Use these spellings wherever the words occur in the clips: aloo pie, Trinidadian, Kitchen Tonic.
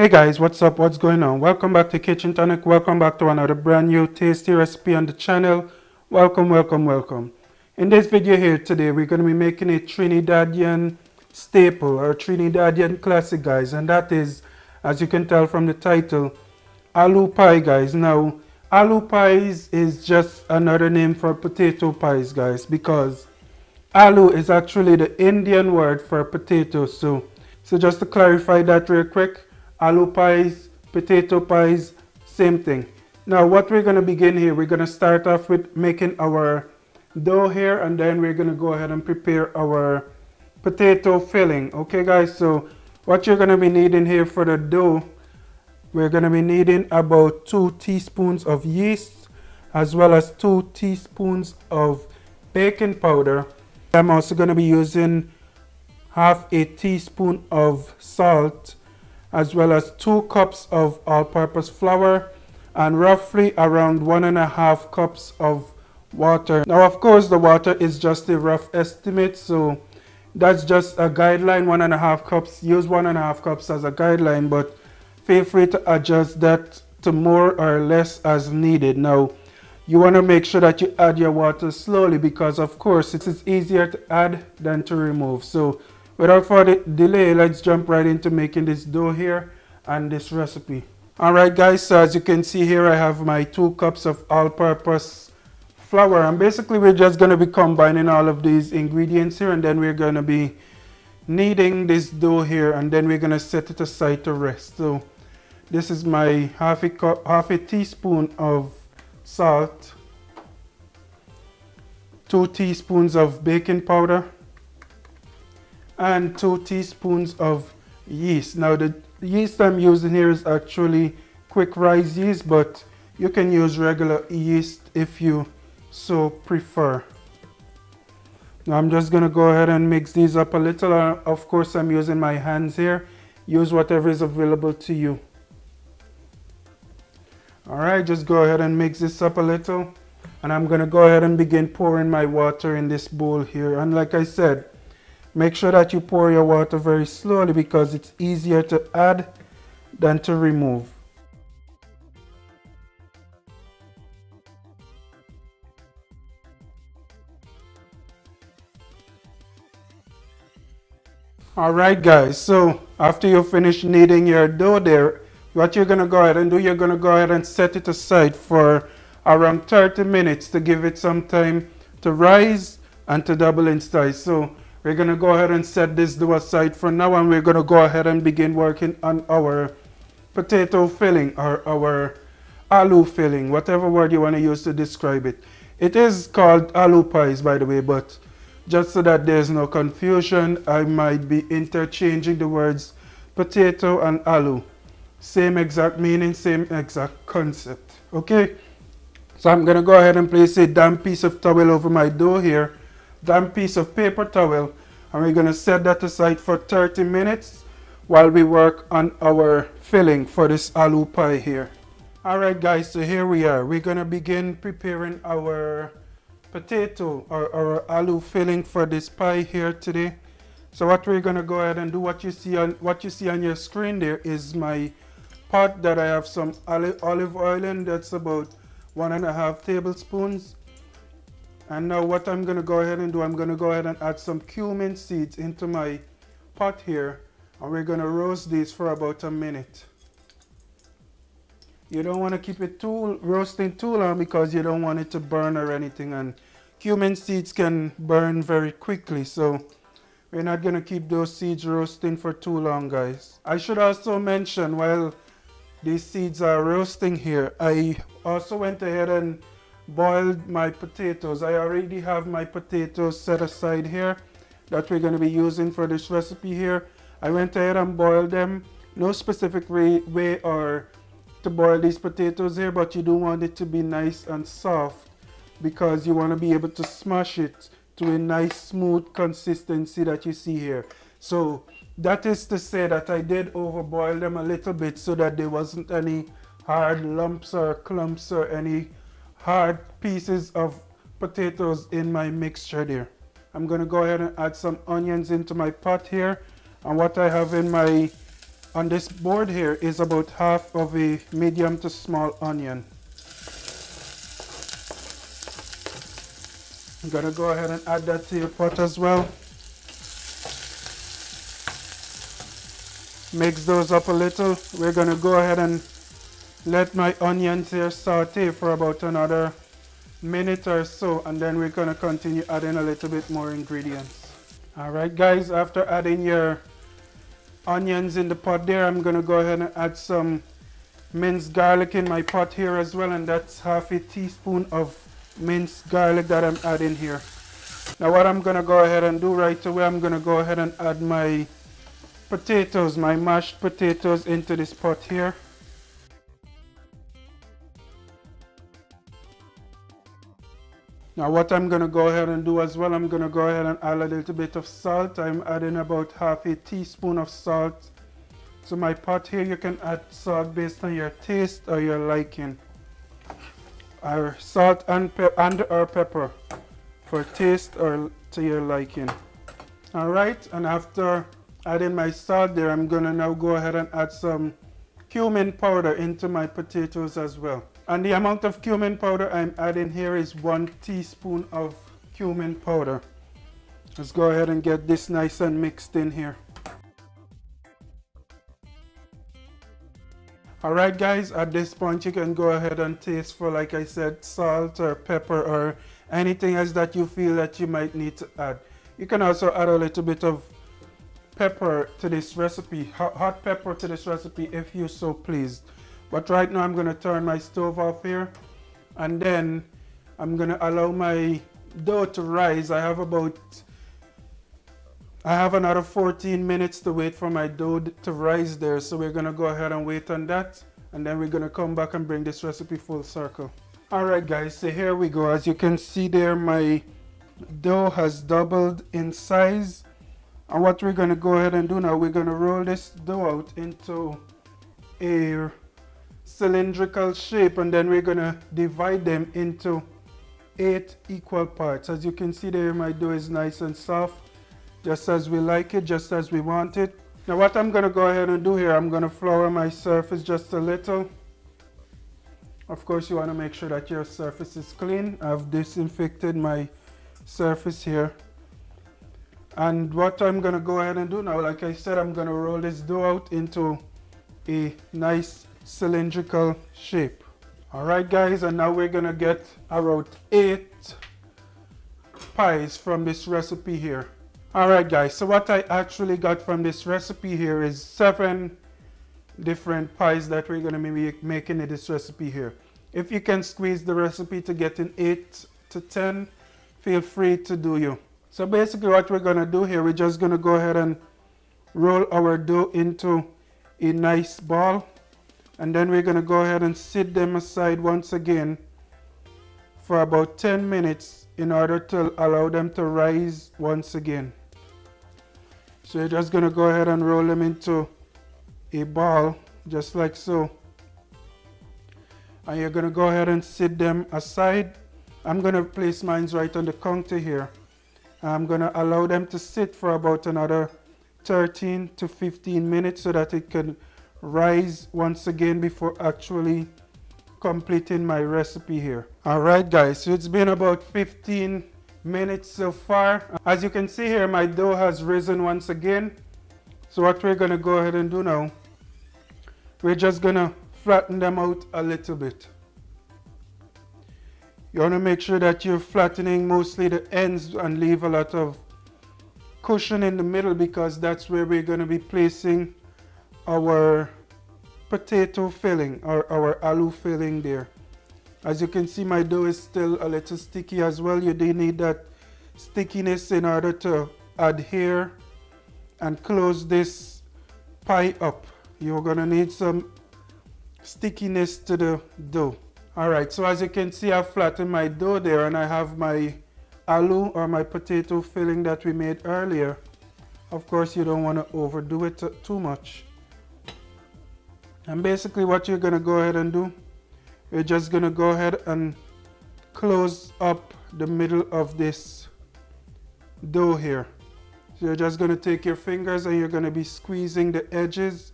Hey guys, what's up? What's going on? Welcome back to Kitchen Tonic. Welcome back to another brand new tasty recipe on the channel. Welcome. In this video here today, we're going to be making a Trinidadian staple or Trinidadian classic, guys. And that is, as you can tell from the title, aloo pie, guys. Now, aloo pies is just another name for potato pies, guys, because aloo is actually the Indian word for potato. So just to clarify that real quick, aloo pies, potato pies, same thing. Now what we're going to begin here, we're going to start off with making our dough here, and then we're going to go ahead and prepare our potato filling. Okay guys, so what you're going to be needing here for the dough, we're going to be needing about 2 teaspoons of yeast, as well as 2 teaspoons of baking powder. I'm also going to be using ½ teaspoon of salt, as well as 2 cups of all-purpose flour, and roughly around 1.5 cups of water. Now of course the water is just a rough estimate, so that's just a guideline. 1.5 cups, use 1.5 cups as a guideline, but feel free to adjust that to more or less as needed. Now you want to make sure that you add your water slowly, because of course it is easier to add than to remove. So without further delay, let's jump right into making this dough here and this recipe. Alright guys, so as you can see here, I have my 2 cups of all-purpose flour, and basically we're just going to be combining all of these ingredients here, and then we're going to be kneading this dough here, and then we're going to set it aside to rest. So this is my half a teaspoon of salt, 2 teaspoons of baking powder, and 2 teaspoons of yeast. Now the yeast I'm using here is actually quick rise yeast, but you can use regular yeast if you so prefer. Now I'm just going to go ahead and mix these up a little. Of course I'm using my hands here. Use whatever is available to you. Alright, just go ahead and mix this up a little, and I'm going to go ahead and begin pouring my water in this bowl here. And like I said, make sure that you pour your water very slowly, because it's easier to add than to remove. Alright guys, so after you finish kneading your dough there, what you're going to go ahead and do, you're going to go ahead and set it aside for around 30 minutes to give it some time to rise and to double in size. So we're going to go ahead and set this dough aside for now, and we're going to go ahead and begin working on our potato filling or our aloo filling, whatever word you want to use to describe it. It is called aloo pies, by the way, but just so that there's no confusion, I might be interchanging the words potato and aloo. Same exact meaning, same exact concept. Okay, so I'm going to go ahead and place a damp piece of towel over my dough here. Damp piece of paper towel, and we're going to set that aside for 30 minutes while we work on our filling for this aloo pie here. Alright guys, so here we are. We're going to begin preparing our potato or our aloo filling for this pie here today. So what we're going to go ahead and do, what you see on your screen there is my pot that I have some olive oil in. That's about 1.5 tablespoons. And now what I'm going to go ahead and do, I'm going to go ahead and add some cumin seeds into my pot here. And we're going to roast these for about a minute. You don't want to keep it roasting too long, because you don't want it to burn or anything. And cumin seeds can burn very quickly. So we're not going to keep those seeds roasting for too long, guys. I should also mention, while these seeds are roasting here, I also went ahead and boiled my potatoes. I already have my potatoes set aside here that we're going to be using for this recipe here. I went ahead and boiled them. No specific way or to boil these potatoes here, but you do want it to be nice and soft, because you want to be able to smash it to a nice smooth consistency that you see here. So that is to say that I did overboil them a little bit, so that there wasn't any hard lumps or clumps or any hard pieces of potatoes in my mixture there. I'm going to go ahead and add some onions into my pot here, and what I have in my On this board here is about half of a medium to small onion. I'm gonna go ahead and add that to your pot as well. Mix those up a little. We're gonna go ahead and let my onions here saute for about another minute or so, and then we're gonna continue adding a little bit more ingredients. All right guys, after adding your onions in the pot there, I'm gonna go ahead and add some minced garlic in my pot here as well, and that's half a teaspoon of minced garlic that I'm adding here. Now what I'm gonna go ahead and do right away, I'm gonna go ahead and add my potatoes, my mashed potatoes, into this pot here. Now what I'm gonna go ahead and do as well, I'm gonna go ahead and add a little bit of salt. I'm adding about half a teaspoon of salt to my pot here. You can add salt based on your taste or your liking. Or salt and or pepper for taste or to your liking. All right, and after adding my salt there, I'm gonna now go ahead and add some cumin powder into my potatoes as well. And the amount of cumin powder I'm adding here is 1 teaspoon of cumin powder. Let's go ahead and get this nice and mixed in here. All right guys, at this point you can go ahead and taste for, like I said, salt or pepper or anything else that you feel that you might need to add. You can also add a little bit of pepper to this recipe, hot pepper to this recipe, if you so pleased. But right now I'm going to turn my stove off here, and then I'm going to allow my dough to rise. I have another 14 minutes to wait for my dough to rise there, so we're going to go ahead and wait on that, and then we're going to come back and bring this recipe full circle. Alright guys, so here we go. As you can see there, my dough has doubled in size, and what we're going to go ahead and do now, we're going to roll this dough out into a cylindrical shape, and then we're gonna divide them into 8 equal parts. As you can see there, my dough is nice and soft, just as we like it, just as we want it. Now what I'm gonna go ahead and do here, I'm gonna flour my surface just a little. Of course you want to make sure that your surface is clean. I've disinfected my surface here, and what I'm gonna go ahead and do now, like I said, I'm gonna roll this dough out into a nice cylindrical shape. All right guys, and now we're gonna get around 8 pies from this recipe here. All right guys, so what I actually got from this recipe here is 7 different pies that we're gonna be making in this recipe here. If you can squeeze the recipe to getting 8 to 10, feel free to do you. So basically what we're gonna do here, we're just gonna go ahead and roll our dough into a nice ball, and then we're going to go ahead and set them aside once again for about 10 minutes in order to allow them to rise once again. So you're just going to go ahead and roll them into a ball just like so, and you're going to go ahead and set them aside. I'm going to place mine right on the counter here. I'm going to allow them to sit for about another 13 to 15 minutes so that it can rise once again before actually completing my recipe here. All right guys, so it's been about 15 minutes so far. As you can see here, my dough has risen once again. So what we're gonna go ahead and do now, we're just gonna flatten them out a little bit. You want to make sure that you're flattening mostly the ends and leave a lot of cushion in the middle, because that's where we're gonna be placing our potato filling or our aloo filling there. As you can see, my dough is still a little sticky as well. You do need that stickiness in order to adhere and close this pie up. You're gonna need some stickiness to the dough. All right, so as you can see, I've flattened my dough there, and I have my aloo or my potato filling that we made earlier. Of course, you don't want to overdo it too much. And basically what you're going to go ahead and do, you're just going to go ahead and close up the middle of this dough here. So you're just going to take your fingers and you're going to be squeezing the edges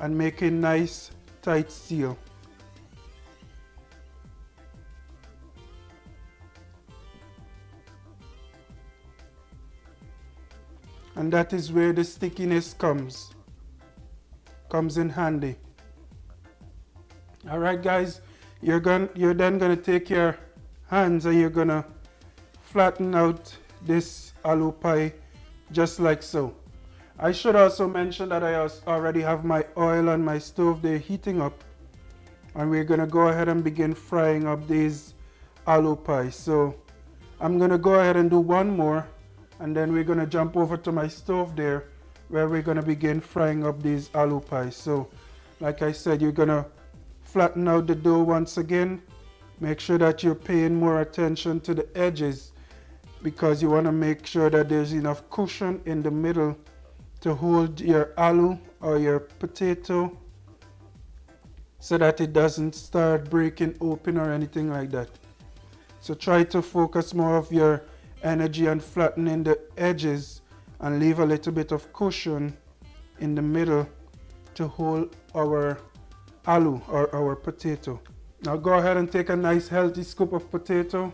and make a nice tight seal. And that is where the stickiness comes in handy. Alright guys, you're then going to take your hands and you're going to flatten out this aloo pie just like so. I should also mention that I already have my oil on my stove there heating up, and we're going to go ahead and begin frying up these aloo pie. So I'm going to go ahead and do one more, and then we're going to jump over to my stove there where we're going to begin frying up these aloo pie. So like I said, you're going to flatten out the dough once again. Make sure that you're paying more attention to the edges, because you want to make sure that there's enough cushion in the middle to hold your aloo or your potato so that it doesn't start breaking open or anything like that. So try to focus more of your energy on flattening the edges and leave a little bit of cushion in the middle to hold our aloo or our potato. Now go ahead and take a nice healthy scoop of potato,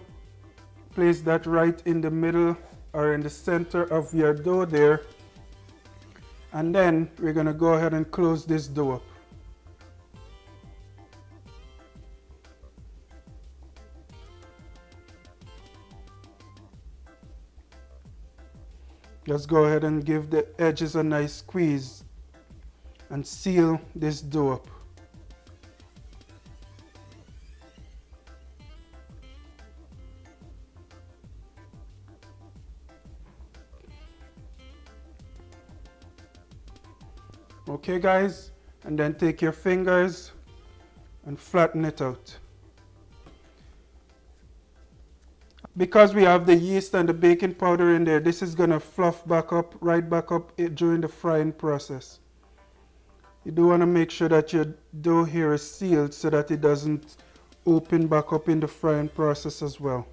place that right in the middle or in the center of your dough there, and then we're going to go ahead and close this dough up. Just go ahead and give the edges a nice squeeze and seal this dough up. Okay guys, and then take your fingers and flatten it out. Because we have the yeast and the baking powder in there, this is going to fluff back up, right back up during the frying process. You do want to make sure that your dough here is sealed so that it doesn't open back up in the frying process as well.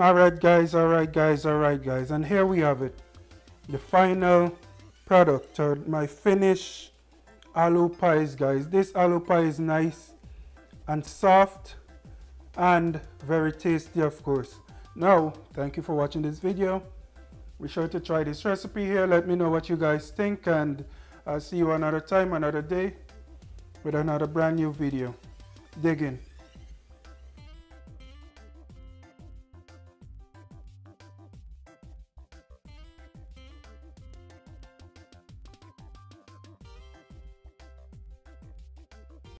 Alright guys, and here we have it, the final product, or my finished aloo pies guys. This aloo pie is nice and soft and very tasty, of course. Now thank you for watching this video. Be sure to try this recipe here, let me know what you guys think, and I'll see you another time, another day, with another brand new video. Dig in.